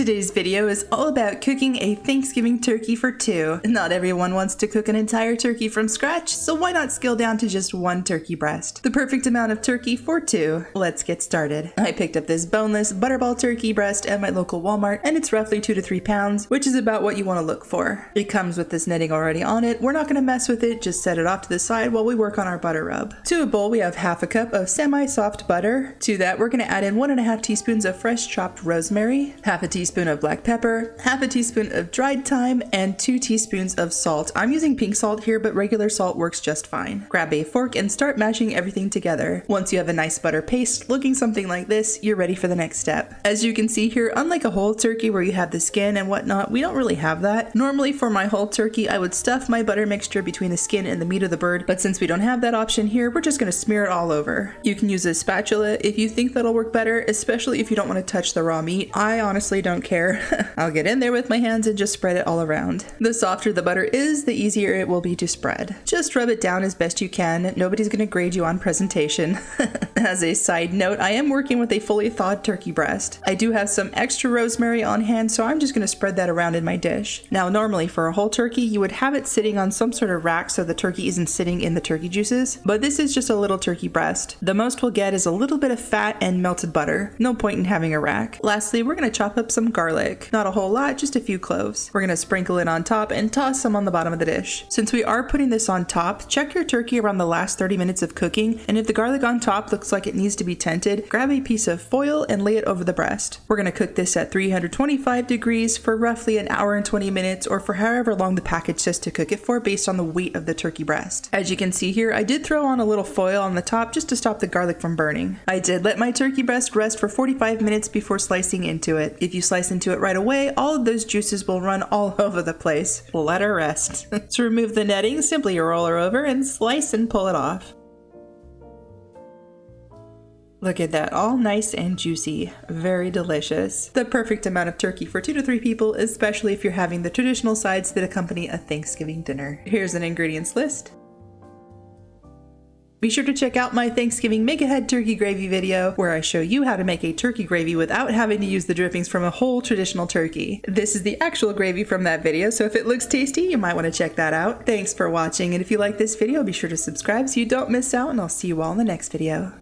Today's video is all about cooking a Thanksgiving turkey for two. Not everyone wants to cook an entire turkey from scratch, so why not scale down to just one turkey breast? The perfect amount of turkey for two. Let's get started. I picked up this boneless Butterball turkey breast at my local Walmart, and it's roughly 2 to 3 pounds, which is about what you want to look for. It comes with this netting already on it. We're not going to mess with it, just set it off to the side while we work on our butter rub. To a bowl, we have half a cup of semi-soft butter. To that, we're going to add in 1.5 teaspoons of fresh chopped rosemary, half a teaspoon of black pepper, half a teaspoon of dried thyme, and 2 teaspoons of salt. I'm using pink salt here, but regular salt works just fine. Grab a fork and start mashing everything together. Once you have a nice butter paste looking something like this, you're ready for the next step. As you can see here, unlike a whole turkey where you have the skin and whatnot, we don't really have that. Normally for my whole turkey, I would stuff my butter mixture between the skin and the meat of the bird, but since we don't have that option here, we're just going to smear it all over. You can use a spatula if you think that'll work better, especially if you don't want to touch the raw meat. I honestly don't care. I'll get in there with my hands and just spread it all around. The softer the butter is, the easier it will be to spread. Just rub it down as best you can. Nobody's going to grade you on presentation. As a side note, I am working with a fully thawed turkey breast. I do have some extra rosemary on hand, so I'm just going to spread that around in my dish. Now, normally for a whole turkey, you would have it sitting on some sort of rack so the turkey isn't sitting in the turkey juices, but this is just a little turkey breast. The most we'll get is a little bit of fat and melted butter. No point in having a rack. Lastly, we're going to chop up some garlic. Not a whole lot, just a few cloves. We're going to sprinkle it on top and toss some on the bottom of the dish. Since we are putting this on top, check your turkey around the last 30 minutes of cooking, and if the garlic on top looks like it needs to be tented, grab a piece of foil and lay it over the breast. We're going to cook this at 325 degrees for roughly 1 hour and 20 minutes, or for however long the package says to cook it for based on the weight of the turkey breast. As you can see here, I did throw on a little foil on the top just to stop the garlic from burning. I did let my turkey breast rest for 45 minutes before slicing into it. If you slice into it right away, all of those juices will run all over the place. Let her rest. To remove the netting, simply roll her over and slice and pull it off. Look at that, all nice and juicy. Very delicious. The perfect amount of turkey for 2 to 3 people, especially if you're having the traditional sides that accompany a Thanksgiving dinner. Here's an ingredients list. Be sure to check out my Thanksgiving Make Ahead Turkey Gravy video, where I show you how to make a turkey gravy without having to use the drippings from a whole traditional turkey. This is the actual gravy from that video, so if it looks tasty, you might want to check that out. Thanks for watching, and if you like this video, be sure to subscribe so you don't miss out, and I'll see you all in the next video.